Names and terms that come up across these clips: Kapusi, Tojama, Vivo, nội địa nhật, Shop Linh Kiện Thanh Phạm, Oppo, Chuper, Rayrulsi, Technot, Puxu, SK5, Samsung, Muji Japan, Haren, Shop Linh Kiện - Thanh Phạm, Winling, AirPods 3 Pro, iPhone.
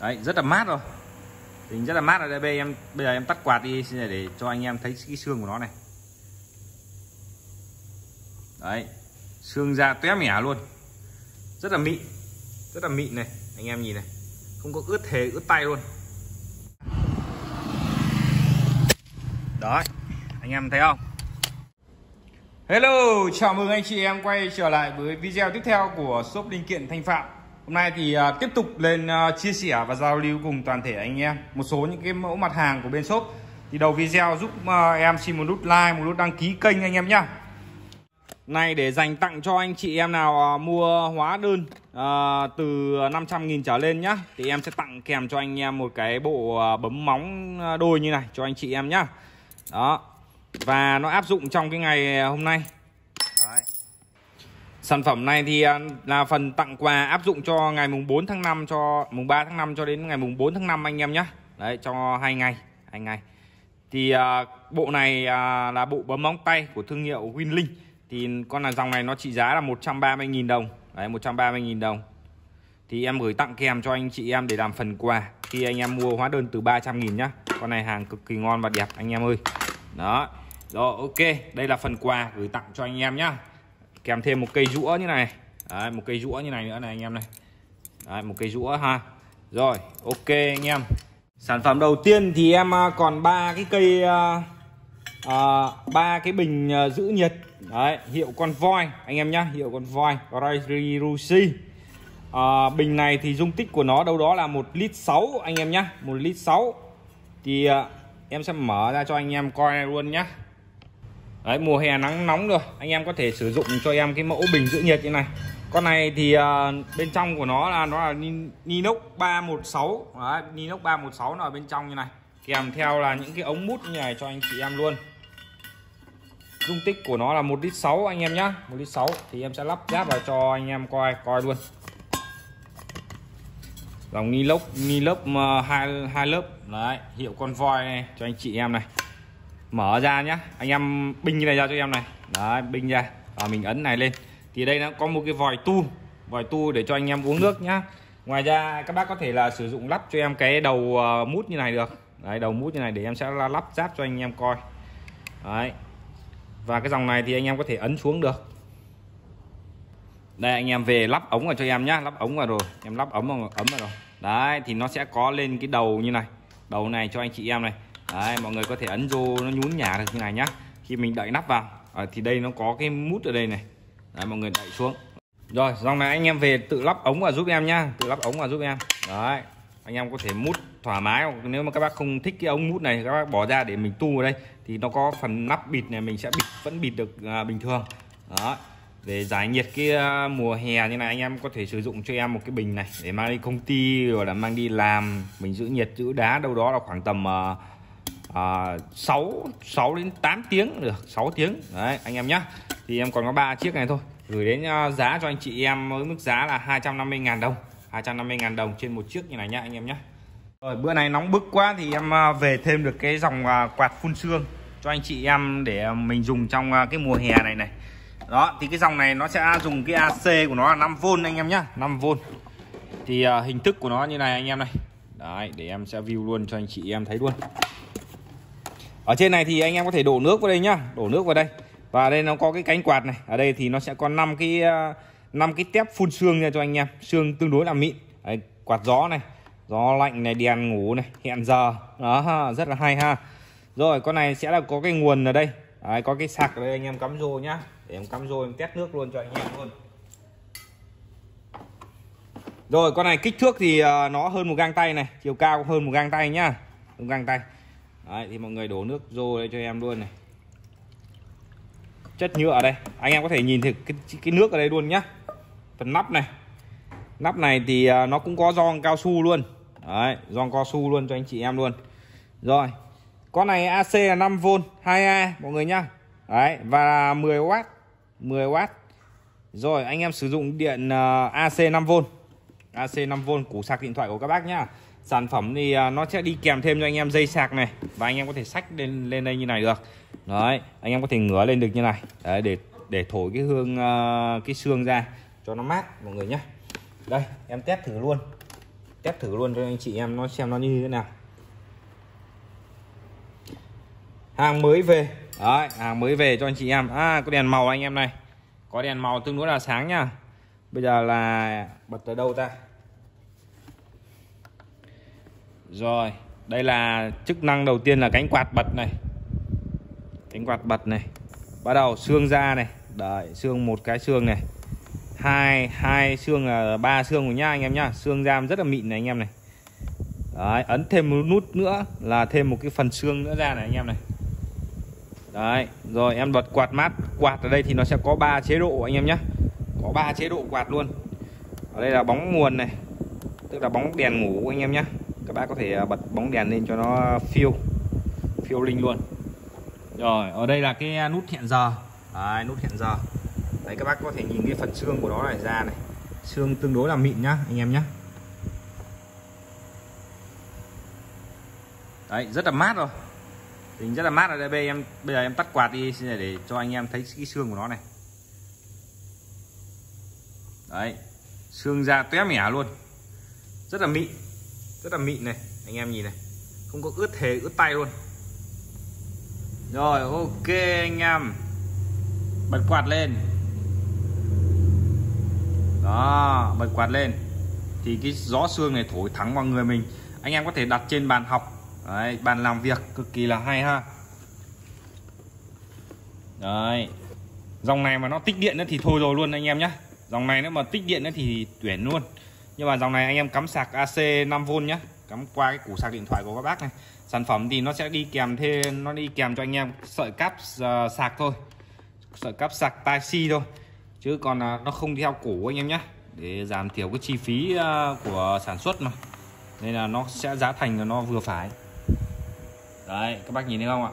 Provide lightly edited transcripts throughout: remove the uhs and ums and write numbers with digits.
Đấy, rất là mát rồi. Tính rất là mát rồi. Đây bây giờ em tắt quạt đi để cho anh em thấy cái xương của nó này. Đấy, xương da tóe mẻ luôn. Rất là mịn này, anh em nhìn này. Không có ướt hề ướt tay luôn. Đấy, anh em thấy không? Hello, chào mừng anh chị em quay trở lại với video tiếp theo của Shop Linh Kiện Thanh Phạm. Hôm nay thì tiếp tục lên chia sẻ và giao lưu cùng toàn thể anh em một số những cái mẫu mặt hàng của bên shop. Thì đầu video giúp em xin một nút like, một nút đăng ký kênh anh em nhá. Này để dành tặng cho anh chị em nào mua hóa đơn từ 500.000 trở lên nhá, thì em sẽ tặng kèm cho anh em một cái bộ bấm móng đôi như này cho anh chị em nhá. Đó. Và nó áp dụng trong cái ngày hôm nay. Đấy. Sản phẩm này thì là phần tặng quà áp dụng cho ngày mùng 4 tháng 5 cho mùng 3 tháng 5 cho đến ngày mùng 4 tháng 5 anh em nhé. Đấy, cho 2 ngày. Thì bộ này là bộ bấm móng tay của thương hiệu Winling. Thì con là dòng này nó trị giá là 130.000 đồng. Đấy, 130.000 đồng. Thì em gửi tặng kèm cho anh chị em để làm phần quà khi anh em mua hóa đơn từ 300.000 nhá. Con này hàng cực kỳ ngon và đẹp anh em ơi. Đó. Rồi, ok, đây là phần quà gửi tặng cho anh em nhá. Kèm thêm một cây rũa như này. Đấy, một cây rũa như này nữa này anh em này. Đấy, một cây rũa ha. Rồi, ok anh em. Sản phẩm đầu tiên thì em còn ba cái bình giữ nhiệt. Đấy, hiệu con voi anh em nhá, hiệu con voi Rayrulsi. Bình này thì dung tích của nó đâu đó là 1,6 lít anh em nhá, 1,6 lít. Thì em sẽ mở ra cho anh em coi luôn nhá. Đấy, mùa hè nắng nóng rồi, anh em có thể sử dụng cho em cái mẫu bình giữ nhiệt như này. Con này thì bên trong của nó là inox 316. Đấy, inox 316 nó ở bên trong như này. Kèm theo là những cái ống mút như này cho anh chị em luôn. Dung tích của nó là 1,6 lít anh em nhá, 1,6 lít. Thì em sẽ lắp ráp vào cho anh em coi luôn. Dòng inox hai lớp. Đấy, hiệu con voi này cho anh chị em này. Mở ra nhá, anh em binh như này ra cho em này. Đấy, binh ra và mình ấn này lên. Thì đây nó có một cái vòi tu để cho anh em uống nước nhá. Ngoài ra các bác có thể là sử dụng lắp cho em cái đầu mút như này được. Đấy, đầu mút như này để em sẽ lắp ráp cho anh em coi. Đấy. Và cái dòng này thì anh em có thể ấn xuống được. Đây, anh em về lắp ống vào cho em nhá, lắp ống vào rồi. Em lắp ấm vào rồi. Đấy, thì nó sẽ có lên cái đầu như này. Đầu này cho anh chị em này. Đấy, mọi người có thể ấn vô nó nhún nhả được như này nhá. Khi mình đậy nắp vào thì đây nó có cái mút ở đây này. Đấy, mọi người đậy xuống. Rồi, dòng này anh em về tự lắp ống vào giúp em nhá, tự lắp ống vào giúp em. Đấy, anh em có thể mút thoải mái. Nếu mà các bác không thích cái ống mút này, các bác bỏ ra để mình tu vào đây. Thì nó có phần nắp bịt này, mình sẽ vẫn bịt được bình thường. Đó, để giải nhiệt cái mùa hè như này anh em có thể sử dụng cho em một cái bình này để mang đi công ty rồi là mang đi làm. Mình giữ nhiệt giữ đá đâu đó là khoảng tầm 6 đến 8 tiếng được, 6 tiếng. Đấy anh em nhá. Thì em còn có 3 chiếc này thôi. Gửi đến giá cho anh chị em với mức giá là 250.000 đồng. 250.000 đồng trên một chiếc như này nhá anh em nhá. Rồi bữa này nóng bức quá thì em về thêm được cái dòng quạt phun sương cho anh chị em để mình dùng trong cái mùa hè này này. Đó, thì cái dòng này nó sẽ dùng cái AC của nó là 5V anh em nhá, 5V. Thì hình thức của nó như này anh em này. Đấy, để em sẽ view luôn cho anh chị em thấy luôn. Ở trên này thì anh em có thể đổ nước vào đây nhá, đổ nước vào đây. Và đây nó có cái cánh quạt này. Ở đây thì nó sẽ có 5 cái tép phun sương nha cho anh em. Sương tương đối là mịn. Đấy, quạt gió này, gió lạnh này, đèn ngủ này, hẹn giờ. Đó, rất là hay ha. Rồi, con này sẽ là có cái nguồn ở đây. Đấy, có cái sạc ở đây anh em cắm rô nhá. Để em cắm rô em test nước luôn cho anh em luôn. Rồi, con này kích thước thì nó hơn một gang tay này, chiều cao hơn một gang tay nhá. Một gang tay. Đấy, thì mọi người đổ nước rô đây cho em luôn này. Chất nhựa ở đây, anh em có thể nhìn thấy cái nước ở đây luôn nhá. Phần nắp này. Nắp này thì nó cũng có gioăng cao su luôn. Đấy, gioăng cao su luôn cho anh chị em luôn. Rồi. Con này AC là 5V, 2A mọi người nhá. Đấy, và 10W, 10W. Rồi, anh em sử dụng điện AC 5V. AC 5V củ sạc điện thoại của các bác nhá. Sản phẩm thì nó sẽ đi kèm thêm cho anh em dây sạc này. Và anh em có thể xách lên đây như này được. Đấy, anh em có thể ngửa lên được như này. Đấy, để thổi cái hương cái xương ra cho nó mát mọi người nhé. Đây, em test thử luôn. test thử luôn cho anh chị em nó xem nó như thế nào. Hàng mới về. Đấy, hàng mới về cho anh chị em. À, có đèn màu anh em này. Có đèn màu tương đối là sáng nha. Bây giờ là bật tới đâu ta? Rồi, đây là chức năng đầu tiên là cánh quạt bật này. Cánh quạt bật này. Bắt đầu xương ra này. Đấy, xương một cái xương này. Hai xương là ba xương của nhá anh em nhá. Xương ram rất là mịn này anh em này. Đấy, ấn thêm một nút nữa là thêm một cái phần xương nữa ra này anh em này. Đấy, rồi em bật quạt mát. Quạt ở đây thì nó sẽ có 3 chế độ anh em nhé. Có 3 chế độ quạt luôn. Ở đây là bóng nguồn này, tức là bóng đèn ngủ anh em nhé. Các bác có thể bật bóng đèn lên cho nó phiêu linh luôn. Rồi, ở đây là cái nút hẹn giờ. Đấy, nút hẹn giờ. Đấy, các bác có thể nhìn cái phần xương của nó này ra này. Xương tương đối là mịn nhá anh em nhé. Đấy, rất là mát rồi. Tính rất là mát ở đây. Bây giờ em tắt quạt đi để cho anh em thấy cái xương của nó này. Đấy, xương da tóe mẻ luôn. Rất là mịn này, anh em nhìn này. Không có ướt hề ướt tay luôn. Rồi, ok anh em. Bật quạt lên. Đó, bật quạt lên. Thì cái gió xương này thổi thẳng vào người mình. Anh em có thể đặt trên bàn học. Đấy, bàn làm việc cực kỳ là hay ha. Đấy, dòng này mà nó tích điện nữa thì thôi rồi luôn anh em nhé. Dòng này nếu mà tích điện nữa thì tuyển luôn. Nhưng mà dòng này anh em cắm sạc AC 5V nhé. Cắm qua cái củ sạc điện thoại của các bác này. Sản phẩm thì nó sẽ đi kèm thêm, nó đi kèm cho anh em sợi cáp sạc thôi. Sợi cáp sạc Type-C thôi. Chứ còn nó không theo củ anh em nhé. Để giảm thiểu cái chi phí của sản xuất mà. Nên là nó sẽ giá thành là nó vừa phải. Đấy, các bác nhìn thấy không ạ?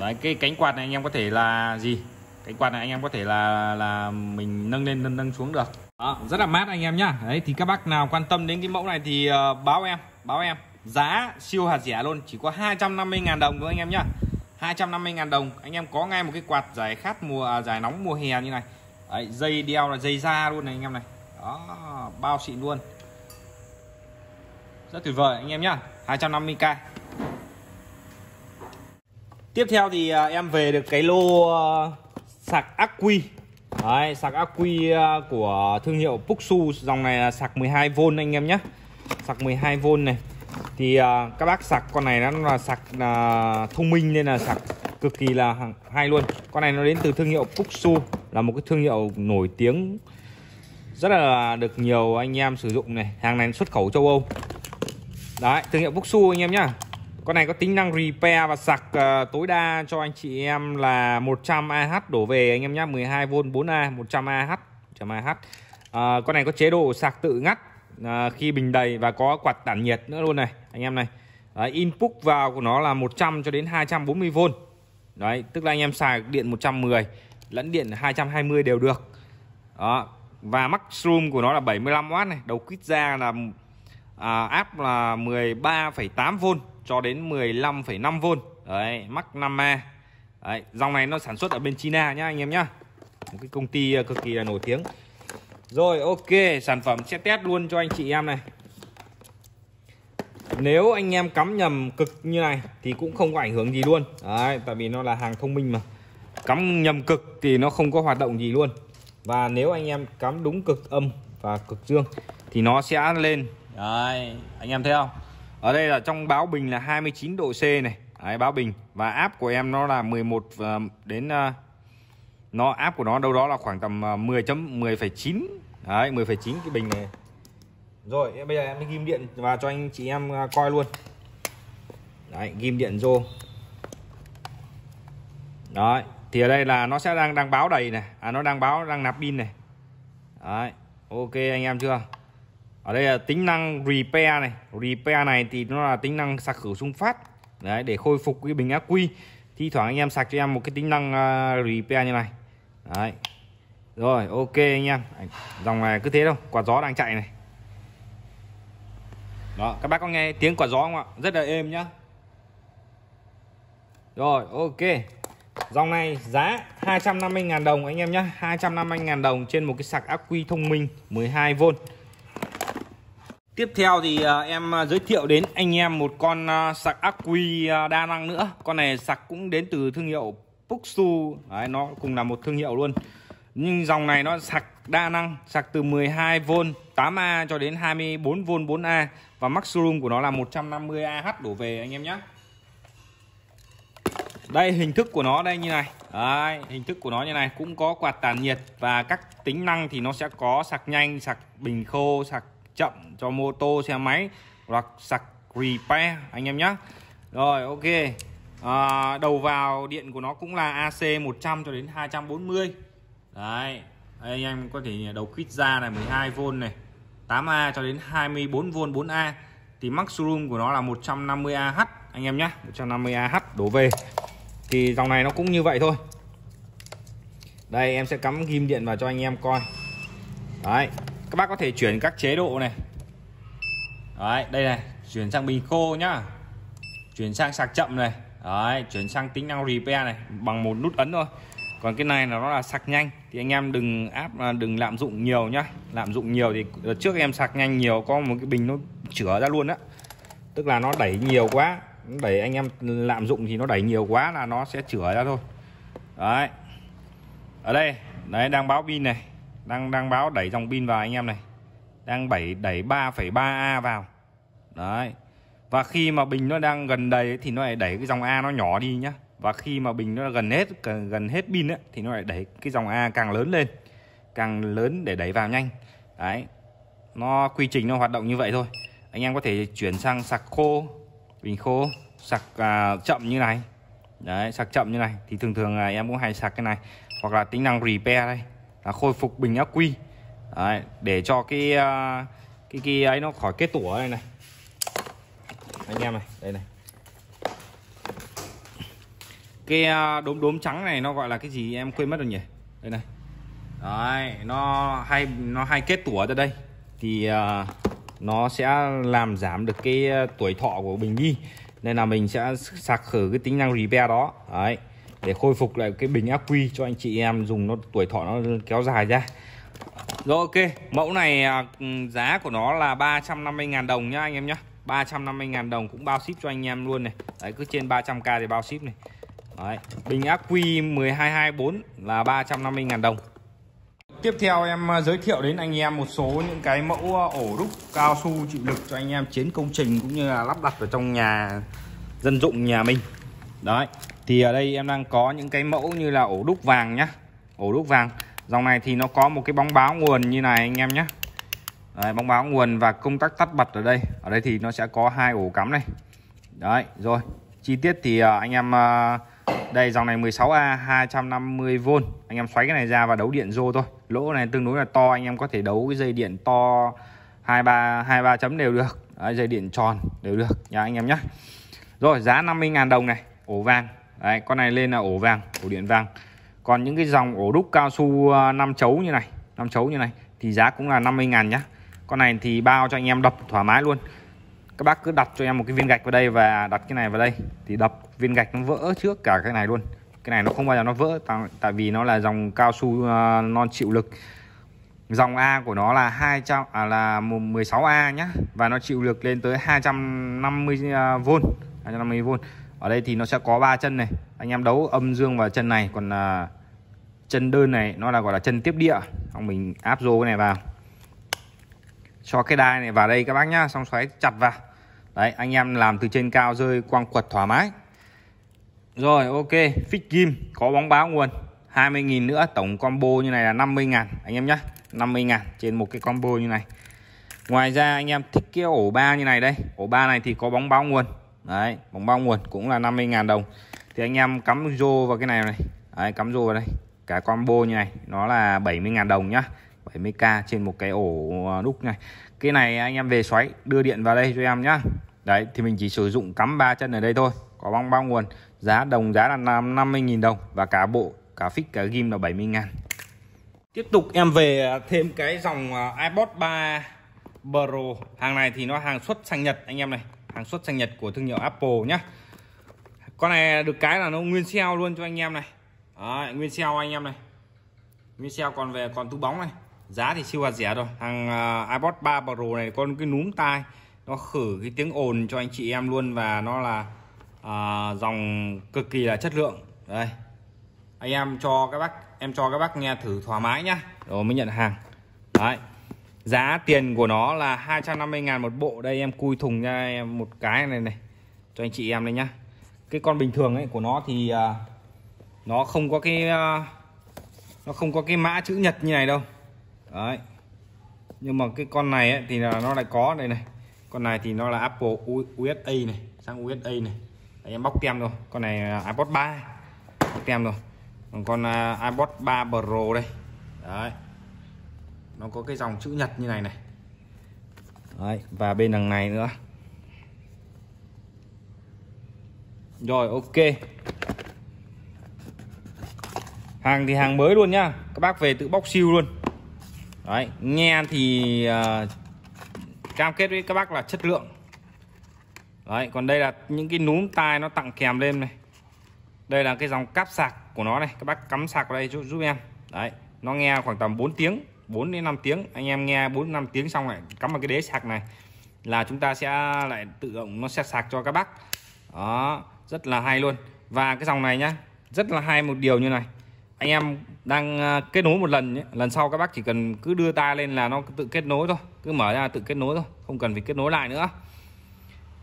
Đấy, cái cánh quạt này anh em có thể là gì? Cánh quạt này anh em có thể là mình nâng lên nâng xuống được. Đó, rất là mát anh em nhá. Đấy, thì các bác nào quan tâm đến cái mẫu này thì báo em. Giá siêu hạt rẻ luôn, chỉ có 250.000 đồng thôi anh em nhá. 250.000 đồng, anh em có ngay một cái quạt giải khát giải nóng mùa hè như này. Đấy, dây đeo là dây da luôn này anh em này. Đó, bao xịn luôn. Rất tuyệt vời anh em nhá, 250k. Tiếp theo thì em về được cái lô sạc ắc quy. Đấy, sạc ắc quy của thương hiệu Puxu. Dòng này là sạc 12V anh em nhé. Sạc 12V này. Thì các bác sạc con này nó là sạc thông minh nên là sạc cực kỳ là hay luôn. Con này nó đến từ thương hiệu Puxu, là một cái thương hiệu nổi tiếng, rất là được nhiều anh em sử dụng này. Hàng này xuất khẩu châu Âu. Đấy, thương hiệu Puxu anh em nhá. Con này có tính năng repair và sạc tối đa cho anh chị em là 100 Ah đổ về anh em nhá. 12V 4A 100 Ah. Con này có chế độ sạc tự ngắt khi bình đầy và có quạt tản nhiệt nữa luôn này anh em này. Đấy, input vào của nó là 100 cho đến 240V. Đấy, tức là anh em xài điện 110 lẫn điện 220 đều được. Đó. Và maximum của nó là 75W này. Đầu quýt ra là áp là 13,8V cho đến 15,5V. Đấy, max 5A. Đấy, dòng này nó sản xuất ở bên China nhá anh em nhá. Một cái công ty cực kỳ là nổi tiếng. Rồi, ok, sản phẩm sẽ test luôn cho anh chị em này. Nếu anh em cắm nhầm cực như này thì cũng không có ảnh hưởng gì luôn. Đấy, tại vì nó là hàng thông minh mà. Cắm nhầm cực thì nó không có hoạt động gì luôn. Và nếu anh em cắm đúng cực âm và cực dương thì nó sẽ lên. Đấy, anh em thấy không? Ở đây là trong báo bình là 29 độ C này. Đấy, báo bình. Và áp của em nó là 11 đến nó áp của nó đâu đó là khoảng tầm 10.9. Đấy, 10.9 cái bình này. Rồi, bây giờ em ghim điện vào cho anh chị em coi luôn. Đấy, ghim điện vô. Đấy. Thì ở đây là nó sẽ đang báo đầy này, nó đang nạp pin này. Đấy, ok anh em chưa? Ở đây là tính năng repair này. Repair này thì nó là tính năng sạc khử xung phát. Đấy, để khôi phục cái bình ắc quy. Thi thoảng anh em sạc cho em một cái tính năng repair như này. Đấy. Rồi, ok anh em. Dòng này cứ thế đâu, quạt gió đang chạy này. Đó, các bác có nghe tiếng quạt gió không ạ? Rất là êm nhá. Rồi, ok. Dòng này giá 250.000 đồng anh em nhé, 250.000 đồng trên một cái sạc ắc quy thông minh 12V. Tiếp theo thì em giới thiệu đến anh em một con sạc ắc quy đa năng nữa. Con này sạc cũng đến từ thương hiệu Puxu, nó cùng là một thương hiệu luôn. Nhưng dòng này nó sạc đa năng, sạc từ 12V 8A cho đến 24V 4A. Và maximum của nó là 150Ah đổ về anh em nhé. Đây, hình thức của nó đây như này. Đấy, hình thức của nó như này, cũng có quạt tản nhiệt. Và các tính năng thì nó sẽ có sạc nhanh, sạc bình khô, sạc chậm cho mô tô, xe máy, hoặc sạc repair anh em nhé. Rồi, ok. Đầu vào điện của nó cũng là AC 100 cho đến 240. Đấy, anh em có thể đầu kít ra này, 12V này, 8A cho đến 24V 4A. Thì maximum của nó là 150Ah anh em nhé, 150Ah đổ về. Thì dòng này nó cũng như vậy thôi. Đây em sẽ cắm ghim điện vào cho anh em coi. Đấy, các bác có thể chuyển các chế độ này. Đấy, đây này, chuyển sang bình khô nhá, chuyển sang sạc chậm này. Đấy, chuyển sang tính năng repair này, bằng một nút ấn thôi. Còn cái này là nó là sạc nhanh. Thì anh em đừng lạm dụng nhiều nhá. Lạm dụng nhiều thì trước em sạc nhanh nhiều, có một cái bình nó chữa ra luôn á. Tức là nó đẩy nhiều quá, đẩy anh em lạm dụng thì nó đẩy nhiều quá là nó sẽ chữa ra thôi. Đấy. Ở đây, đấy đang báo pin này, đang báo đẩy dòng pin vào anh em này. Đang đẩy 3,3A vào. Đấy. Và khi mà bình nó đang gần đầy thì nó lại đẩy cái dòng A nó nhỏ đi nhá. Và khi mà bình nó gần hết pin ấy, thì nó lại đẩy cái dòng A càng lớn lên, càng lớn để đẩy vào nhanh. Đấy. Nó quy trình nó hoạt động như vậy thôi. Anh em có thể chuyển sang sạc khô, bình khô, sạc chậm như này. Đấy, sạc chậm như này thì thường là em cũng hay sạc cái này, hoặc là tính năng repair đây là khôi phục bình ắc quy. Đấy, để cho cái ấy nó khỏi kết tủa đây này. Anh em này, đây này. Cái đốm trắng này nó gọi là cái gì em quên mất rồi nhỉ? Đây này. Đấy, nó hay kết tủa ra đây thì nó sẽ làm giảm được cái tuổi thọ của bình đi, nên là mình sẽ sạc khử cái tính năng repair đó. Đấy, để khôi phục lại cái bình ắc quy cho anh chị em dùng, nó tuổi thọ nó kéo dài ra. Rồi, ok, mẫu này giá của nó là 350.000 đồng nhá anh em nhá, 350.000 đồng cũng bao ship cho anh em luôn này. Đấy, cứ trên 300k thì bao ship này. Đấy, bình ắc quy 1224 là 350.000 đồng. Tiếp theo em giới thiệu đến anh em một số những cái mẫu ổ đúc cao su chịu lực cho anh em chiến công trình, cũng như là lắp đặt ở trong nhà dân dụng nhà mình. Đấy, thì ở đây em đang có những cái mẫu như là ổ đúc vàng nhá. Ổ đúc vàng, dòng này thì nó có một cái bóng báo nguồn như này anh em nhé. Đấy, bóng báo nguồn và công tắc tắt bật ở đây. Ở đây thì nó sẽ có 2 ổ cắm này. Đấy, rồi chi tiết thì anh em đây, dòng này 16A 250V. Anh em xoáy cái này ra và đấu điện rô thôi. Lỗ này tương đối là to, anh em có thể đấu cái dây điện to 23 chấm đều được. Đấy, dây điện tròn đều được nha anh em nhé. Rồi, giá 50.000 đồng này, ổ vàng. Đấy, con này lên là ổ vàng, ổ điện vàng. Còn những cái dòng ổ đúc cao su 5 chấu như này thì giá cũng là 50.000 nhá. Con này thì bao cho anh em đập thoải mái luôn. Các bác cứ đặt cho em một cái viên gạch vào đây và đặt cái này vào đây thì đập viên gạch nó vỡ trước cả cái này luôn. Cái này nó không bao giờ nó vỡ, tại vì nó là dòng cao su non chịu lực. Dòng A của nó là 16A nhá, và nó chịu lực lên tới 250V, 250V. Ở đây thì nó sẽ có 3 chân này. Anh em đấu âm dương vào chân này, còn chân đơn này nó là gọi là chân tiếp địa. Xong mình áp rô cái này vào, cho cái đai này vào đây các bác nhá, xong xoáy chặt vào. Đấy, anh em làm từ trên cao rơi quang quật thoải mái. Rồi, ok, phích kim có bóng báo nguồn 20.000 nữa, tổng combo như này là 50.000 anh em nhá, 50.000 trên một cái combo như này. Ngoài ra anh em thích cái ổ 3 như này đây, ổ 3 này thì có bóng báo nguồn. Đấy, bóng báo nguồn cũng là 50.000 đồng. Thì anh em cắm rô vào cái này này. Đấy, cắm rô vào đây. Cả combo như này nó là 70.000 đồng nhá. 70k trên một cái ổ đúc này. Cái này anh em về xoáy đưa điện vào đây cho em nhá. Đấy, thì mình chỉ sử dụng cắm 3 chân ở đây thôi. Có bóng bao nguồn, giá đồng giá là 50.000 đồng, và cả bộ, cả phích, cả ghim là 70.000. Tiếp tục em về thêm cái dòng AirPods 3 Pro. Hàng này thì nó hàng xuất sang Nhật anh em này, hàng xuất sang Nhật của thương hiệu Apple nhá. Con này được cái là nó nguyên xeo luôn cho anh em này. Đấy, nguyên xeo anh em này. Nguyên xeo còn về còn túi bóng này. Giá thì siêu là rẻ rồi. Hàng AirPods 3 Pro này con cái núm tai nó khử cái tiếng ồn cho anh chị em luôn, và nó là dòng cực kỳ là chất lượng. Đây. Anh em cho các bác, em cho các bác nghe thử thoải mái nhá. Rồi mới nhận hàng. Đấy. Giá tiền của nó là 250.000 một bộ. Đây em cui thùng ra một cái này này cho anh chị em đây nhá. Cái con bình thường ấy của nó thì nó không có cái mã chữ nhật như này đâu. Đấy. Nhưng mà cái con này ấy, thì là nó lại có đây này. Con này thì nó là Apple USA này, sang USA này. Đấy, em bóc tem rồi. Con này iPod 3 bóc tem rồi. Còn con iPod 3 Pro đây. Đấy. Nó có cái dòng chữ nhật như này này. Đấy, và bên đằng này nữa. Rồi ok. Hàng thì hàng mới luôn nhá. Các bác về tự bóc siêu luôn. Đấy, nghe thì cam kết với các bác là chất lượng. Đấy, còn đây là những cái núm tai nó tặng kèm lên này. Đây là cái dòng cáp sạc của nó này. Các bác cắm sạc vào đây giúp em. Đấy, nó nghe khoảng tầm 4 tiếng 4 đến 5 tiếng. Anh em nghe 4-5 tiếng xong lại cắm vào cái đế sạc này là chúng ta sẽ lại tự động nó sẽ sạc cho các bác. Đó, rất là hay luôn. Và cái dòng này nhá, rất là hay một điều như này. Anh em đang kết nối một lần nhé. Lần sau các bác chỉ cần cứ đưa tai lên là nó tự kết nối thôi. Cứ mở ra tự kết nối thôi. Không cần phải kết nối lại nữa.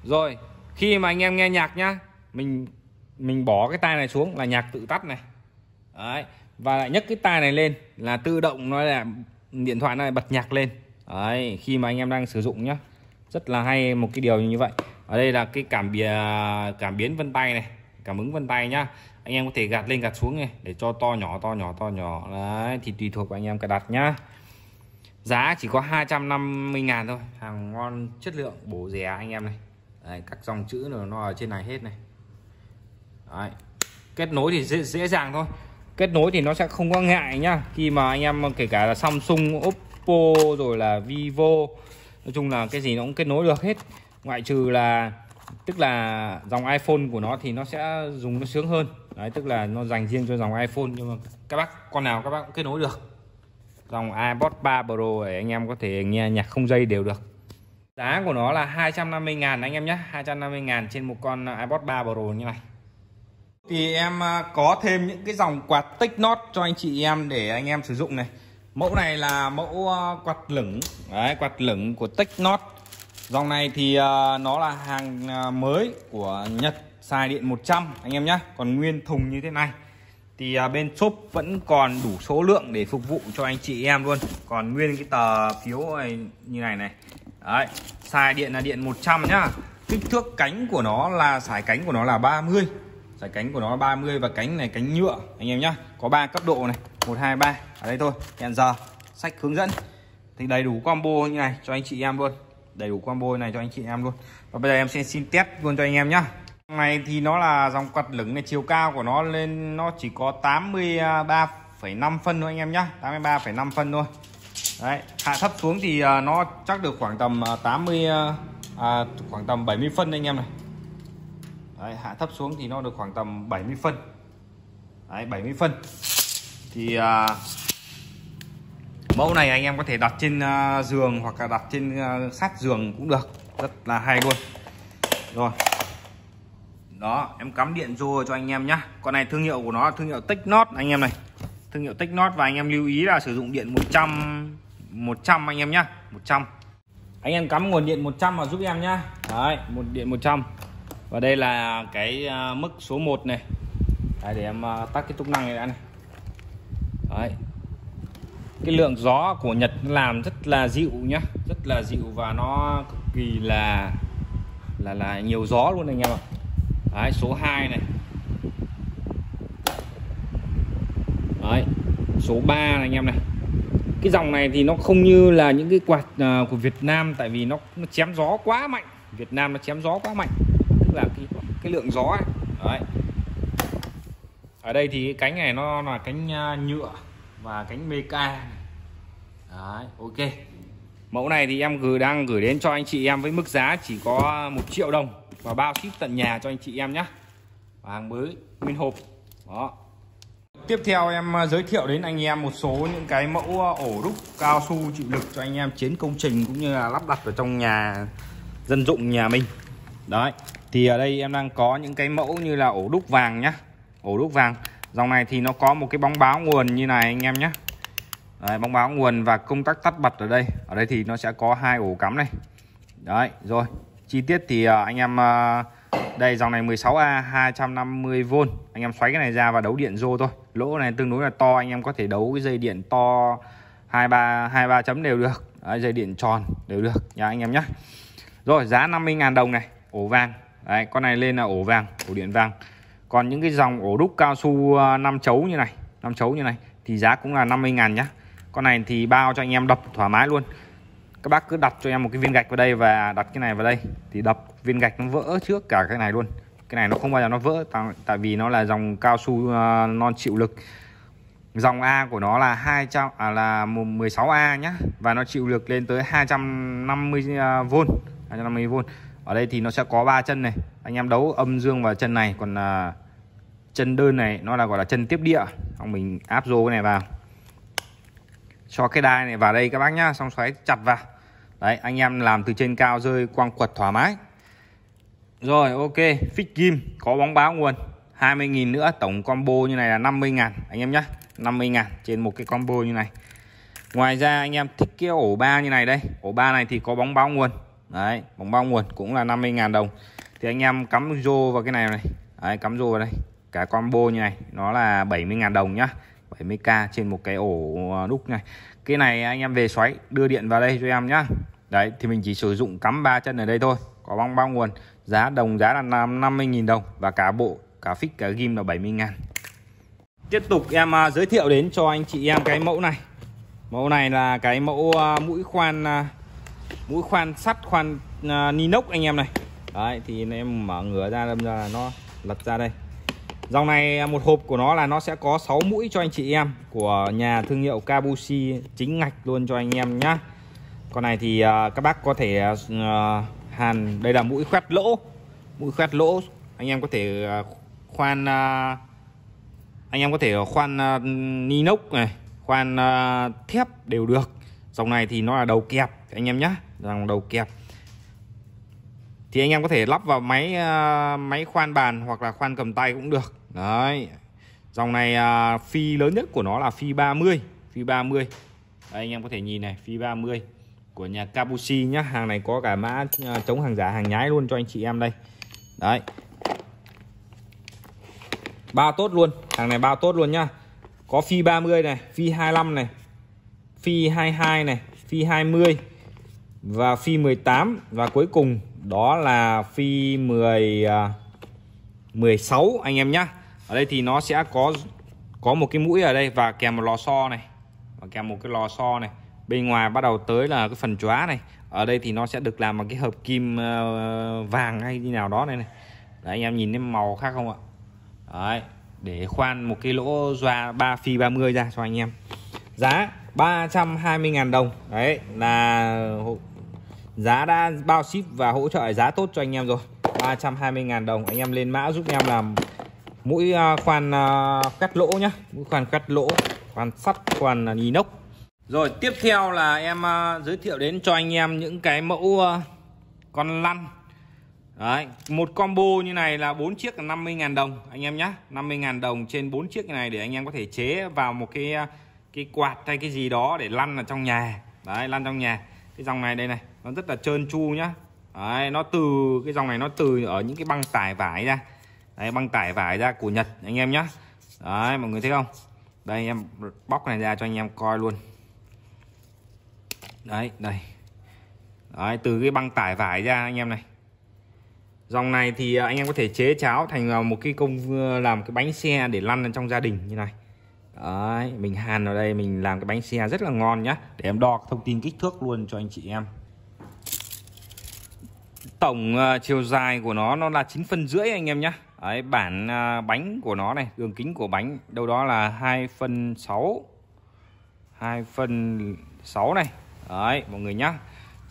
Rồi, khi mà anh em nghe nhạc nhá, Mình bỏ cái tai này xuống là nhạc tự tắt này. Đấy. Và lại nhấc cái tai này lên là tự động nó là điện thoại này bật nhạc lên. Đấy, khi mà anh em đang sử dụng nhá. Rất là hay một cái điều như vậy. Ở đây là cái cảm biến vân tay này, cảm ứng vân tay nhá. Anh em có thể gạt lên gạt xuống này để cho to nhỏ. Đấy, thì tùy thuộc vào anh em cài đặt nhá. Giá chỉ có 250.000 thôi. Hàng ngon, chất lượng, bổ rẻ anh em này. Đấy, các dòng chữ nó ở trên này hết này. Đấy. Kết nối thì dễ dàng thôi. Kết nối thì nó sẽ không có ngại nhá. Khi mà anh em kể cả là Samsung, Oppo rồi là Vivo, nói chung là cái gì nó cũng kết nối được hết. Ngoại trừ là tức là dòng iPhone của nó thì nó sẽ dùng nó sướng hơn. Đấy, tức là nó dành riêng cho dòng iPhone, nhưng mà các bác con nào các bác cũng kết nối được. Dòng AirPods 3 Pro để anh em có thể nghe nhạc không dây đều được. Giá của nó là 250.000 anh em nhé, 250.000 trên một con AirPods 3 Pro như này. Thì em có thêm những cái dòng quạt Technot cho anh chị em để anh em sử dụng này. Mẫu này là mẫu quạt lửng. Đấy, quạt lửng của Technot. Dòng này thì nó là hàng mới của Nhật, xài điện 100 anh em nhé. Còn nguyên thùng như thế này thì bên shop vẫn còn đủ số lượng để phục vụ cho anh chị em luôn. Còn nguyên cái tờ phiếu này, như này. Đấy, xài điện là điện 100 nhá. Kích thước cánh của nó là sải cánh của nó là 30. Sải cánh của nó là 30 và cánh này cánh nhựa anh em nhá. Có 3 cấp độ này, 1 2 3. Ở đây thôi, hẹn giờ, sách hướng dẫn. Thì đầy đủ combo như này cho anh chị em luôn. Và bây giờ em sẽ xin test luôn cho anh em nhá. Này thì nó là dòng quạt lửng này, chiều cao của nó lên nó chỉ có 83,5 phân thôi anh em nhá, 83,5 phân thôi. Đấy, hạ thấp xuống thì nó chắc được khoảng tầm 70 phân anh em này. Đấy, hạ thấp xuống thì nó được khoảng tầm 70 phân. Đấy, 70 phân. Thì mẫu này anh em có thể đặt trên giường hoặc là đặt trên sát giường cũng được, rất là hay luôn. Rồi. Đó, em cắm điện vô cho anh em nhá. Con này thương hiệu của nó là thương hiệu Technot anh em này. Thương hiệu Technot, và anh em lưu ý là sử dụng điện 100 anh em nhá, 100. Anh em cắm nguồn điện 100 vào giúp em nhá. Đấy, một điện 100. Và đây là cái mức số 1 này. Đấy, để em tắt cái túc năng này đã này. Đấy. Cái lượng gió của Nhật làm rất là dịu nhá, rất là dịu và nó cực kỳ là nhiều gió luôn anh em ạ. Đấy, số 2 này. Đấy, số 3 này anh em này. Cái dòng này thì nó không như là những cái quạt của Việt Nam, tại vì nó chém gió quá mạnh. Việt Nam nó chém gió quá mạnh, tức là cái lượng gió ấy. Đấy. Ở đây thì cái cánh này nó là cánh nhựa và cánh meca. Đấy, ok. Mẫu này thì em đang gửi đến cho anh chị em với mức giá chỉ có 1 triệu đồng và bao ship tận nhà cho anh chị em nhé. và hàng mới nguyên hộp. Đó. Tiếp theo em giới thiệu đến anh em một số những cái mẫu ổ đúc cao su chịu lực cho anh em chiến công trình cũng như là lắp đặt ở trong nhà dân dụng nhà mình. Đấy, thì ở đây em đang có những cái mẫu như là ổ đúc vàng nhá. Ổ đúc vàng dòng này thì nó có một cái bóng báo nguồn như này anh em nhé. Đấy, bóng báo nguồn và công tắc tắt bật ở đây. Ở đây thì nó sẽ có hai ổ cắm này. Đấy, rồi. Chi tiết thì anh em đây dòng này 16A 250V. Anh em xoáy cái này ra và đấu điện rô thôi. Lỗ này tương đối là to, anh em có thể đấu cái dây điện to 23 chấm đều được. Đấy, dây điện tròn đều được nha anh em nhé. Rồi, giá 50.000 đồng này, ổ vàng. Đấy, con này lên là ổ vàng, ổ điện vàng. Còn những cái dòng ổ đúc cao su 5 chấu như này thì giá cũng là 50.000 nhá. Con này thì bao cho anh em đập thoải mái luôn. Các bác cứ đặt cho em một cái viên gạch vào đây và đặt cái này vào đây thì đập viên gạch nó vỡ trước cả cái này luôn. Cái này nó không bao giờ nó vỡ, tại vì nó là dòng cao su non chịu lực. Dòng A của nó là 16A nhá, và nó chịu lực lên tới 250V. 250V. Ở đây thì nó sẽ có 3 chân này. Anh em đấu âm dương vào chân này, còn chân đơn này nó là gọi là chân tiếp địa. Xong mình áp rô cái này vào. Cho cái đai này vào đây các bác nhá, xong xoáy chặt vào. Đấy, anh em làm từ trên cao rơi quang quật thoải mái. Rồi, ok, phích kim có bóng báo nguồn 20.000 nữa, tổng combo như này là 50.000 anh em nhá. 50.000 trên một cái combo như này. Ngoài ra anh em thích cái ổ 3 như này đây, ổ 3 này thì có bóng báo nguồn. Đấy, bóng bao nguồn cũng là 50.000 đồng. Thì anh em cắm rô vào cái này này. Đấy, cắm rô vào đây. Cả combo như này nó là 70.000 đồng nhá. 70k trên một cái ổ đúc này. Cái này anh em về xoáy đưa điện vào đây cho em nhá. Đấy, thì mình chỉ sử dụng cắm 3 chân ở đây thôi. Có bóng bao nguồn. Giá đồng giá là 50.000 đồng. Và cả bộ, cả phích, cả ghim là 70.000. Tiếp tục em giới thiệu đến cho anh chị em cái mẫu này. Mẫu này là cái mẫu mũi khoan sắt, khoan ninox anh em này. Đấy, thì em mở ngửa ra đâm ra nó lật ra đây. Dòng này một hộp của nó là nó sẽ có 6 mũi cho anh chị em của nhà thương hiệu Kapusi, chính ngạch luôn cho anh em nhá. Con này thì các bác có thể hàn, đây là mũi khoét lỗ. Mũi khoét lỗ anh em có thể khoan ninox này, khoan thép đều được. Dòng này thì nó là đầu kẹp anh em nhé, dòng đầu kẹp thì anh em có thể lắp vào máy khoan bàn hoặc là khoan cầm tay cũng được. Đấy, dòng này phi lớn nhất của nó là phi 30. Phi 30 đây, anh em có thể nhìn này, phi 30 của nhà Kapusi nhá. Hàng này có cả mã chống hàng giả, hàng nhái luôn cho anh chị em đây. Đấy, bao tốt luôn, hàng này bao tốt luôn nhá. Có phi 30 này, phi 25 này, phi 22 này, phi 20 và phi 18, và cuối cùng đó là phi 16 anh em nhá. Ở đây thì nó sẽ có một cái mũi ở đây và kèm một lò xo này, bên ngoài bắt đầu tới là cái phần chóa này. Ở đây thì nó sẽ được làm bằng cái hợp kim vàng hay như nào đó này, Đấy, anh em nhìn cái màu khác không ạ. Đấy, để khoan một cái lỗ ra 3 phi 30 ra cho anh em. Giá 320.000 đồng. Đấy là giá đã bao ship và hỗ trợ giá tốt cho anh em rồi. 320.000 đồng. Anh em lên mã giúp em là mũi khoan cắt lỗ nhá. Mũi khoan cắt lỗ, khoan sắt, khoan inox. Rồi tiếp theo là em giới thiệu đến cho anh em những cái mẫu con lăn. Đấy, một combo như này là 4 chiếc là 50.000 đồng anh em nhá. 50.000 đồng trên 4 chiếc này để anh em có thể chế vào một cái quạt hay cái gì đó để lăn ở trong nhà. Đấy, lăn trong nhà. Cái dòng này đây này, nó rất là trơn tru nhá. Đấy, nó từ cái dòng này nó từ ở những cái băng tải vải ra. Đấy, băng tải vải ra của Nhật anh em nhá. Đấy, mọi người thấy không? Đây em bóc này ra cho anh em coi luôn. Đấy, đây. Đấy, từ cái băng tải vải ra anh em này. Dòng này thì anh em có thể chế cháo thành một cái làm cái bánh xe để lăn trong gia đình như này. Đấy, mình hàn vào đây mình làm cái bánh xe rất là ngon nhá. Để em đo thông tin kích thước luôn cho anh chị em. Tổng chiều dài của nó là 9,5 phân anh em nhá. Đấy, bản bánh của nó này, đường kính của bánh đâu đó là 2,6. 2,6 này. Đấy, mọi người nhá.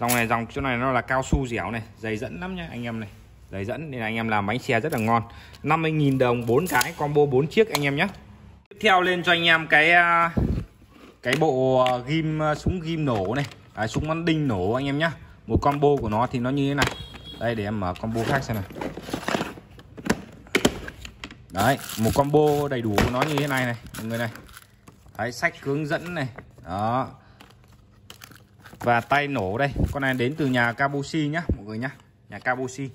Dòng này dòng chỗ này nó là cao su dẻo này, dày dẫn lắm nhá anh em này. Đấy dẫn nên là anh em làm bánh xe rất là ngon. 50.000 đồng 4 cái combo 4 chiếc anh em nhé. Tiếp theo lên cho anh em cái bộ ghim, súng ghim nổ này, súng bắn đinh nổ anh em nhé. Một combo của nó thì nó như thế này. Đây để em mở combo khác xem nào. Đấy, một combo đầy đủ của nó như thế này này, mọi người này. Đấy, sách hướng dẫn này. Đó. Và tay nổ đây, con này đến từ nhà Kapusi nhá, mọi người nhá. Nhà Kapusi.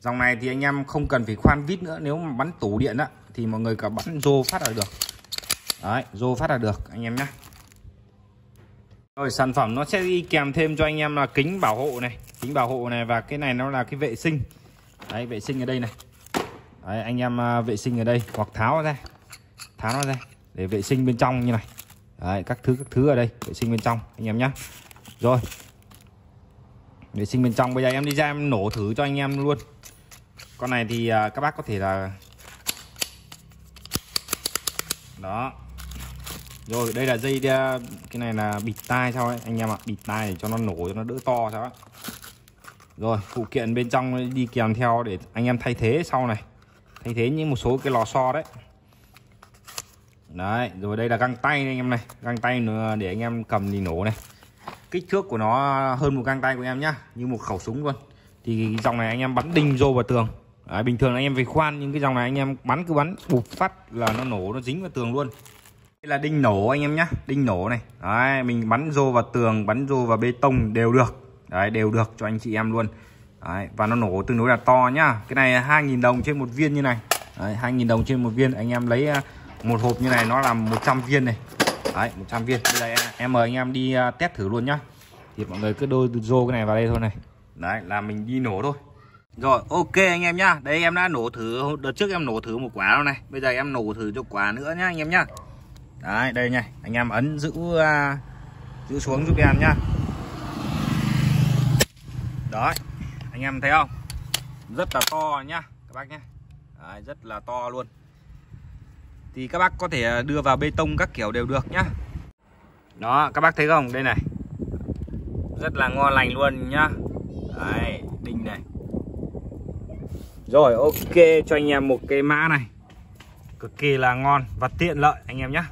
Dòng này thì anh em không cần phải khoan vít nữa, nếu mà bắn tủ điện á thì mọi người cả bắn rô phát là được. Đấy, rô phát là được anh em nhá. Rồi sản phẩm nó sẽ đi kèm thêm cho anh em là kính bảo hộ này, và cái này nó là cái vệ sinh. Đấy, vệ sinh ở đây này. Đấy, anh em vệ sinh ở đây hoặc tháo nó ra, để vệ sinh bên trong như này. Đấy, các thứ ở đây vệ sinh bên trong anh em nhé. Rồi vệ sinh bên trong, bây giờ em đi ra em nổ thử cho anh em luôn. Con này thì các bác có thể là đó. Rồi đây là dây, cái này là bịt tai sao ấy anh em ạ, bịt tai để cho nó nổ cho nó đỡ to sao ấy. Rồi phụ kiện bên trong đi kèm theo để anh em thay thế sau này, thay thế những một số cái lò xo đấy. Đấy, rồi đây là găng tay anh em này, găng tay để anh em cầm thì nổ này. Kích thước của nó hơn một găng tay của em nhá, như một khẩu súng luôn. Thì dòng này anh em bắn đinh rô vào tường. Đấy, bình thường là anh em phải khoan, nhưng cái dòng này anh em bắn cứ bắn bụp phát là nó nổ, nó dính vào tường luôn. Đây là đinh nổ anh em nhá, đinh nổ này. Đấy, mình bắn rô vào tường, bắn rô vào bê tông đều được. Đấy, đều được cho anh chị em luôn. Đấy, và nó nổ tương đối là to nhá. Cái này 2.000 đồng trên một viên như này. 2.000 đồng trên một viên. Anh em lấy một hộp như này nó là 100 viên này. Đấy, 100 viên. Bây giờ em mời anh em đi test thử luôn nhá. Thì mọi người cứ đôi rô cái này vào đây thôi này. Đấy, là mình đi nổ thôi. Rồi, ok anh em nhá. Đây em đã nổ thử, đợt trước em nổ thử một quả rồi này. Bây giờ em nổ thử cho quả nữa nhá anh em nhá. Đấy, đây này. Anh em ấn giữ xuống giúp em nhá. Đấy, anh em thấy không? Rất là to nhá các bác nhá. Đấy, rất là to luôn. Thì các bác có thể đưa vào bê tông các kiểu đều được nhá. Đó, các bác thấy không? Đây này. Rất là ngon lành luôn nhá. Đấy, đinh này. Rồi, ok cho anh em một cái mã này. Cực kỳ là ngon và tiện lợi anh em nhá.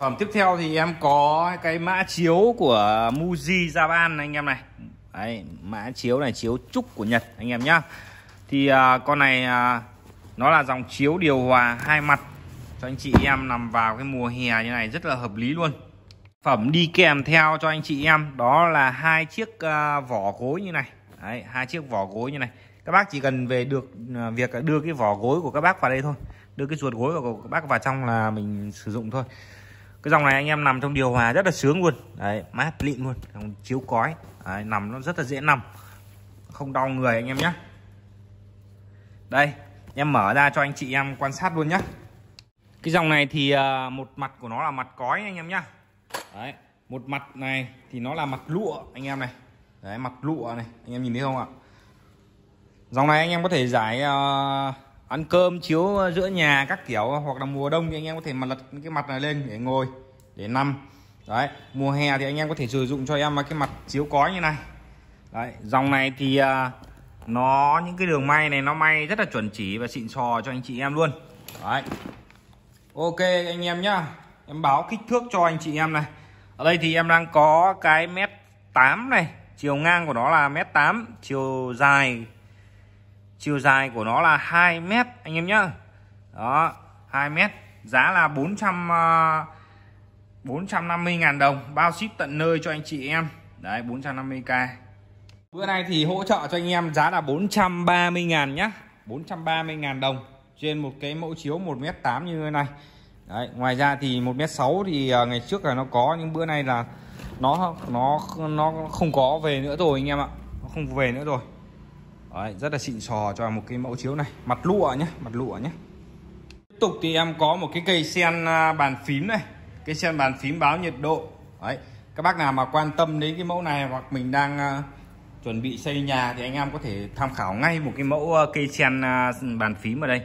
Phẩm tiếp theo thì em có cái mã chiếu của Muji Japan anh em này. Đấy, mã chiếu này, chiếu trúc của Nhật anh em nhá. Thì con này nó là dòng chiếu điều hòa hai mặt cho anh chị em nằm vào cái mùa hè như này rất là hợp lý luôn. Phẩm đi kèm theo cho anh chị em đó là hai chiếc vỏ gối như này. Đấy, hai chiếc vỏ gối như này. Các bác chỉ cần về được việc đưa cái vỏ gối của các bác vào đây thôi, đưa cái ruột gối của các bác vào trong là mình sử dụng thôi. Cái dòng này anh em nằm trong điều hòa rất là sướng luôn. Đấy, mát lịm luôn, chiếu cói. Đấy, nằm nó rất là dễ nằm, không đau người anh em nhé. Đây, em mở ra cho anh chị em quan sát luôn nhé. Cái dòng này thì một mặt của nó là mặt cói anh em nhé. Đấy, một mặt này thì nó là mặt lụa anh em này. Đấy, mặt lụa này, anh em nhìn thấy không ạ? Dòng này anh em có thể giải ăn cơm, chiếu giữa nhà các kiểu, hoặc là mùa đông thì anh em có thể mà lật cái mặt này lên để ngồi, để nằm. Đấy, mùa hè thì anh em có thể sử dụng cho em cái mặt chiếu cói như này. Đấy, dòng này thì nó những cái đường may này nó may rất là chuẩn chỉ và xịn sò cho anh chị em luôn. Đấy. Ok anh em nhá. Em báo kích thước cho anh chị em này. Ở đây thì em đang có cái 1m8 này, chiều ngang của nó là 1m8, chiều dài của nó là 2m anh em nhá. Đó, 2m, giá là 450.000 đồng, bao ship tận nơi cho anh chị em. Đấy, 450k. Bữa nay thì hỗ trợ cho anh em giá là 430.000 nhá, 430.000 đồng trên một cái mẫu chiếu 1m8 như thế này. Đấy, ngoài ra thì 1m6 thì ngày trước là nó có, nhưng bữa nay là nó không có về nữa rồi anh em ạ. Nó không về nữa rồi. Đấy, rất là xịn sò cho một cái mẫu chiếu này, mặt lụa nhá, mặt lụa nhá. Tiếp tục thì em có một cái cây sen bàn phím này. Cái sen bàn phím báo nhiệt độ. Đấy, các bác nào mà quan tâm đến cái mẫu này, hoặc mình đang chuẩn bị xây nhà thì anh em có thể tham khảo ngay một cái mẫu cây sen bàn phím ở đây.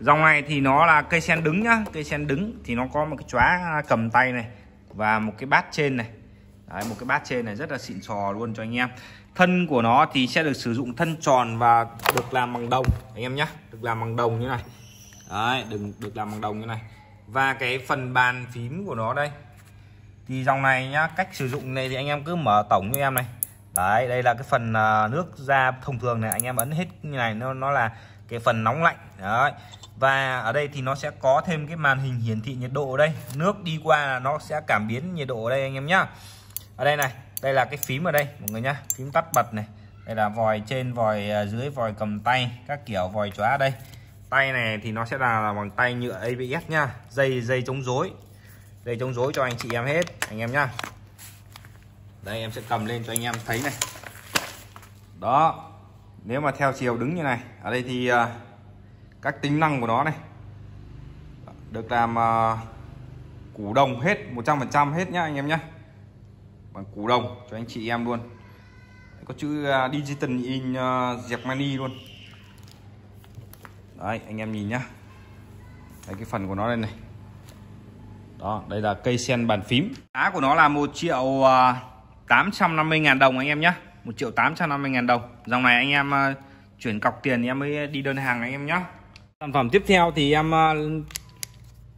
Dòng này thì nó là cây sen đứng nhá. Cây sen đứng thì nó có một cái chóa cầm tay này và một cái bát trên này. Đấy, một cái bát trên này rất là xịn sò luôn cho anh em. Thân của nó thì sẽ được sử dụng thân tròn và được làm bằng đồng anh em nhé, được làm bằng đồng như này. Đấy, được làm bằng đồng như này. Và cái phần bàn phím của nó đây thì dòng này nhá, cách sử dụng này thì anh em cứ mở tổng cho em này. Đấy, đây là cái phần nước ra thông thường này, anh em ấn hết như này, nó là cái phần nóng lạnh. Đấy. Và ở đây thì nó sẽ có thêm cái màn hình hiển thị nhiệt độ ở đây, nước đi qua là nó sẽ cảm biến nhiệt độ ở đây anh em nhá. Ở đây này, đây là cái phím ở đây mọi người nhá, phím tắt bật này. Đây là vòi trên, vòi dưới, vòi cầm tay, các kiểu vòi chóa đây. Tay này thì nó sẽ là bằng tay nhựa ABS nhá, dây chống rối. Dây chống rối cho anh chị em hết anh em nhá. Đây em sẽ cầm lên cho anh em thấy này. Đó. Nếu mà theo chiều đứng như này, ở đây thì các tính năng của nó này được làm củ đồng hết, 100% hết nhá anh em nhá. Bằng củ đồng cho anh chị em luôn. Có chữ Digital in Dẹp Mani luôn. Đấy, anh em nhìn nhá. Đây cái phần của nó đây này. Đó, đây là cây sen bàn phím. Giá của nó là 1.850.000 đồng anh em nhé, 1.850.000 đồng. Dòng này anh em chuyển cọc tiền thì em mới đi đơn hàng anh em nhé. Sản phẩm tiếp theo thì em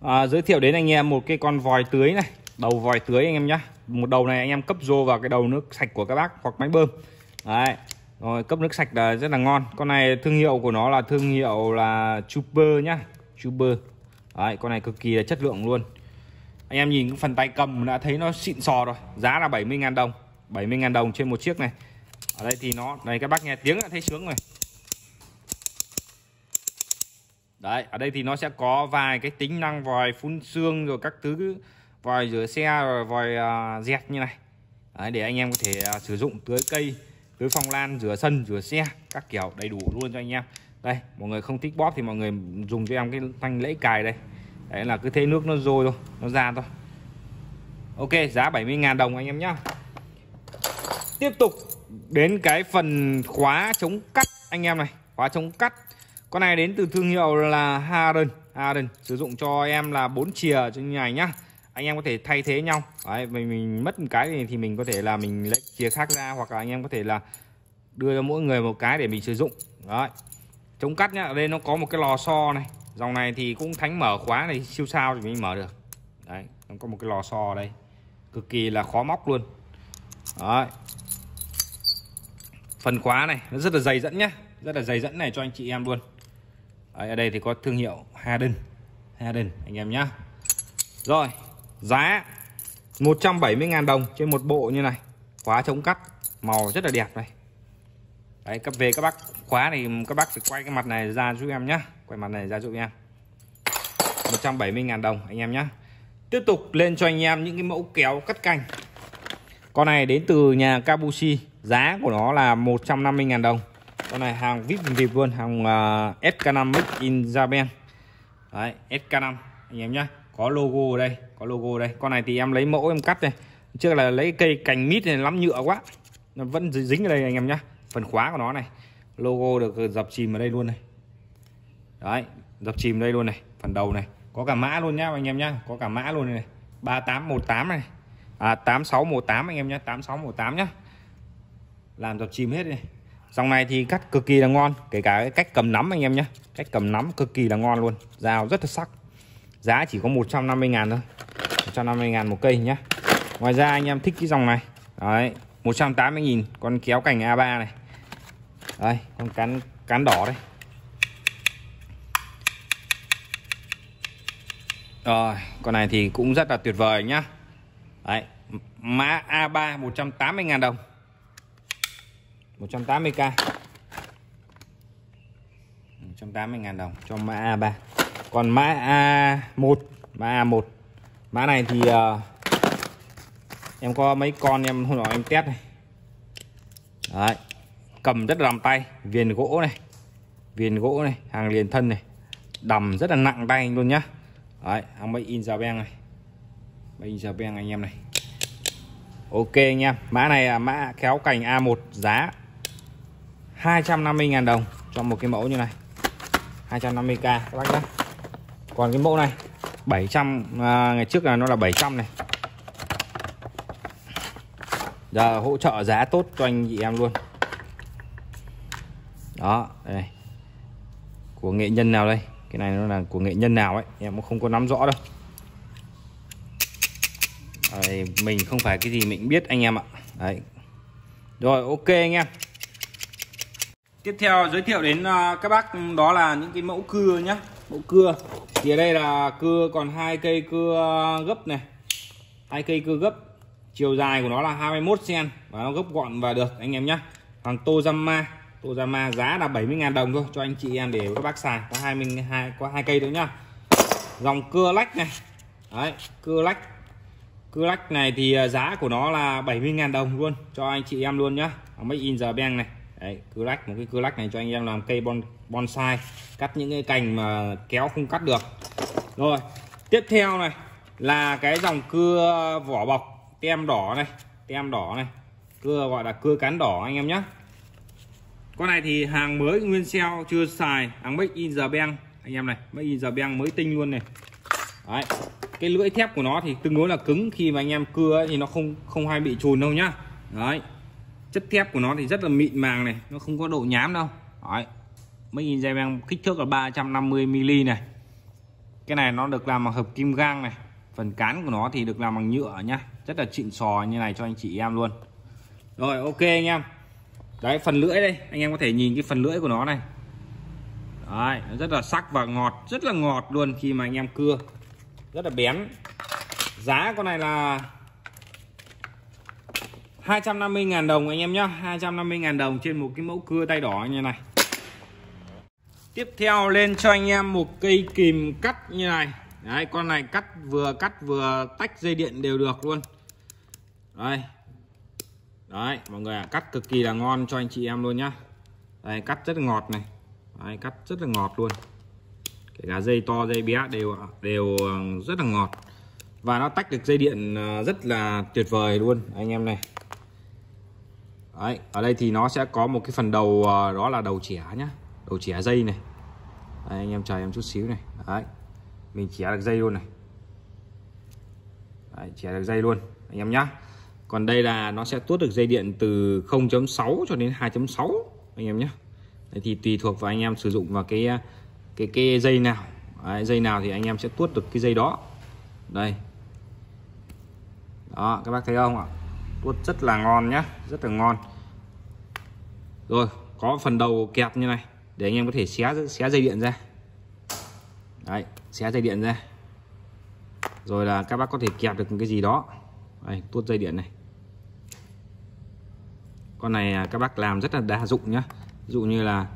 giới thiệu đến anh em một cái con vòi tưới này, đầu vòi tưới anh em nhé. Một đầu này anh em cấp rô vào cái đầu nước sạch của các bác hoặc máy bơm. Đấy, rồi cấp nước sạch là rất là ngon. Con này thương hiệu của nó là thương hiệu là Chuper nhá, Chuper. Đấy, con này cực kỳ là chất lượng luôn. Anh em nhìn cái phần tay cầm đã thấy nó xịn sò rồi. Giá là 70.000 đồng, 70.000 đồng trên một chiếc này. Ở đây thì nó, này các bác nghe tiếng đã thấy sướng rồi. Đấy, ở đây thì nó sẽ có vài cái tính năng vòi phun sương rồi các thứ, vòi rửa xe rồi vòi dẹt như này. Đấy, để anh em có thể sử dụng tưới cây, tưới phong lan, rửa sân, rửa xe, các kiểu đầy đủ luôn cho anh em. Đây, mọi người không thích bóp thì mọi người dùng cho em cái thanh lưỡi cài đây. Đấy là cứ thế nước nó dôi thôi, nó ra thôi. Ok, giá 70.000 đồng anh em nhá. Tiếp tục đến cái phần khóa chống cắt anh em này. Khóa chống cắt, con này đến từ thương hiệu là Haren. Haren sử dụng cho em là 4 chìa cho như này nhá. Anh em có thể thay thế nhau. Đấy, mình mất một cái thì mình có thể là mình lấy chìa khác ra, hoặc là anh em có thể là đưa cho mỗi người một cái để mình sử dụng. Đấy, chống cắt nhá. Ở đây nó có một cái lò xo này. Dòng này thì cũng thánh mở khóa này, siêu sao thì mình mở được. Đấy, nó có một cái lò xo ở đây, cực kỳ là khó móc luôn. Đấy. Phần khóa này nó rất là dày dẫn nhá, rất là dày dẫn này cho anh chị em luôn. Đấy, ở đây thì có thương hiệu Haren anh em nhá. Rồi, giá 170.000 đồng trên một bộ như này. Khóa chống cắt, màu rất là đẹp này. Đấy, cấp về các bác khóa thì các bác phải quay cái mặt này ra giúp em nhá. Quay mặt này ra giúp em. 170.000 đồng anh em nhá. Tiếp tục lên cho anh em những cái mẫu kéo cắt cành. Con này đến từ nhà Kapusi, giá của nó là 150.000 đồng. Con này hàng VIP luôn, hàng SK5 Made in Japan. Đấy, SK5 anh em nhá. Có logo ở đây, có logo ở đây. Con này thì em lấy mẫu em cắt này. Trước là lấy cây cành mít này lắm nhựa quá, nó vẫn dính ở đây anh em nhá. Phần khóa của nó này, logo được dập chìm ở đây luôn này. Đấy, dập chìm đây luôn này, phần đầu này có cả mã luôn nhá anh em nhá, có cả mã luôn này, 3818 này, 8618 anh em nhá, 8618 nhá, làm dập chìm hết này. Dòng này thì cắt cực kỳ là ngon, kể cả cái cách cầm nắm anh em nhá, cách cầm nắm cực kỳ là ngon luôn, dao rất là sắc. Giá chỉ có 150.000 thôi, 150.000 một cây nhá. Ngoài ra anh em thích cái dòng này, đấy, 180.000 con kéo cành A3 này, đây con cán đỏ đây. Rồi, con này thì cũng rất là tuyệt vời nhá. Đấy, mã A3 180.000 đồng, 180k, 180.000 đồng cho mã A3. Còn mã A1, mã A1, mã này thì em có mấy con em hồi nọ em test này. Đấy, cầm rất là đầm tay, viền gỗ này, hàng liền thân này, đầm rất là nặng tay luôn nhá. Đấy, hàng Made in Japan này, Made in Japan anh em này. Ok anh em, mã này là mã kéo cành A1, giá 250.000 đồng cho một cái mẫu như này, 250k các bác nhá. Còn cái mẫu này 700, ngày trước là nó là 700 này. giờ hỗ trợ giá tốt cho anh chị em luôn. Đó, đây. Của nghệ nhân nào đây? Cái này nó là của nghệ nhân nào ấy, em cũng không có nắm rõ đâu. Đấy, mình không phải cái gì mình biết anh em ạ. Đấy. Rồi, ok anh em. Tiếp theo giới thiệu đến các bác đó là những cái mẫu cưa nhá. Mẫu cưa thì ở đây là cưa còn hai cây cưa gấp này, hai cây cưa gấp, chiều dài của nó là 21 cm và nó gấp gọn và được anh em nhé. Hàng Tojama giá là 70.000 đồng thôi cho anh chị em để các bác xài. Có hai cây thôi nhá. Dòng cưa lách này, đấy, cưa lách này thì giá của nó là 70.000 đồng luôn cho anh chị em luôn nhá. Made in Japan này. Đấy, cưa lách, một cái cưa lách này cho anh em làm cây bonsai, cắt những cái cành mà kéo không cắt được. Rồi, tiếp theo này là cái dòng cưa vỏ bọc tem đỏ này, cưa gọi là cưa cán đỏ anh em nhé. Con này thì hàng mới nguyên sale chưa xài, hàng Made in Japan anh em này, Made in Japan mới tinh luôn này. Đấy, cái lưỡi thép của nó thì tương đối là cứng, khi mà anh em cưa ấy thì nó không hay bị chùn đâu nhá. Đấy, chất thép của nó thì rất là mịn màng này, nó không có độ nhám đâu. Đấy, Made in Japan, kích thước là 350mm này. Cái này nó được làm bằng hợp kim gang này, phần cán của nó thì được làm bằng nhựa nhá, rất là xịn sò như này cho anh chị em luôn. Rồi, ok anh em. Đấy, phần lưỡi đây, anh em có thể nhìn cái phần lưỡi của nó này. Đấy, nó rất là sắc và ngọt, rất là ngọt luôn khi mà anh em cưa, rất là bén. Giá con này là 250.000 đồng anh em nhé, 250.000 đồng trên một cái mẫu cưa tay đỏ như này. Tiếp theo lên cho anh em một cây kìm cắt như này. Đấy, con này cắt vừa tách dây điện đều được luôn. Đây. Đấy, mọi người ạ, cắt cực kỳ là ngon cho anh chị em luôn nhá. Đây, cắt rất là ngọt này. Đấy, cắt rất là ngọt luôn. Kể cả dây to dây bé đều rất là ngọt. Và nó tách được dây điện rất là tuyệt vời luôn anh em này. Đấy, ở đây thì nó sẽ có một cái phần đầu, đó là đầu chẻ nhá. Đầu chẻ dây này. Đấy, anh em chờ em chút xíu này. Đấy, mình chẻ được dây luôn này. Đấy, chẻ được dây luôn anh em nhá. Còn đây là nó sẽ tuốt được dây điện từ 0.6 cho đến 2.6 anh em nhé. Đấy thì tùy thuộc vào anh em sử dụng vào cái dây nào. Đấy, dây nào thì anh em sẽ tuốt được cái dây đó. Đây. Đó, các bác thấy không ạ? Tuốt rất là ngon nhá, rất là ngon. Rồi, có phần đầu kẹp như này để anh em có thể xé dây điện ra. Đấy, xé dây điện ra. Rồi là các bác có thể kẹp được một cái gì đó. Đây, tuốt dây điện này. Con này các bác làm rất là đa dụng nhá. Ví dụ như là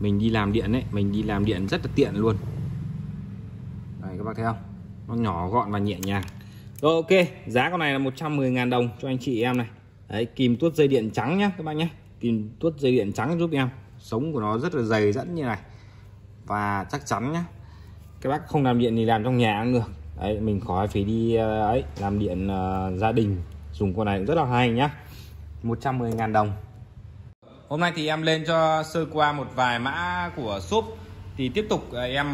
mình đi làm điện ấy, mình đi làm điện rất là tiện luôn. Đây, các bác thấy không? Nó nhỏ gọn và nhẹ nhàng. Rồi, ok, giá con này là 110.000 đồng cho anh chị em này. Đấy, kìm tuốt dây điện trắng nhá các bác nhé. Kìm tuốt dây điện trắng giúp em. Sống của nó rất là dày dặn như này. Và chắc chắn nhá. Các bác không làm điện thì làm trong nhà cũng được. Đấy, mình khỏi phải đi ấy, làm điện gia đình, dùng con này cũng rất là hay nhá. 110.000 đồng. Hôm nay thì em lên cho sơ qua một vài mã của shop. Thì tiếp tục em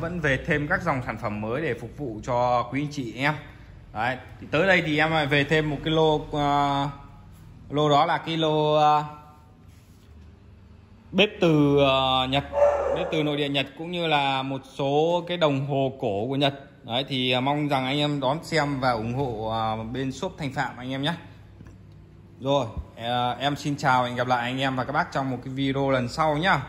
vẫn về thêm các dòng sản phẩm mới để phục vụ cho quý anh chị em. Đấy, thì tới đây thì em về thêm một cái lô đó là cái lô bếp từ Nhật, bếp từ nội địa Nhật, cũng như là một số cái đồng hồ cổ của Nhật. Đấy, thì mong rằng anh em đón xem và ủng hộ bên shop Thanh Phạm anh em nhé. Rồi, em xin chào và hẹn gặp lại anh em và các bác trong một cái video lần sau nhá.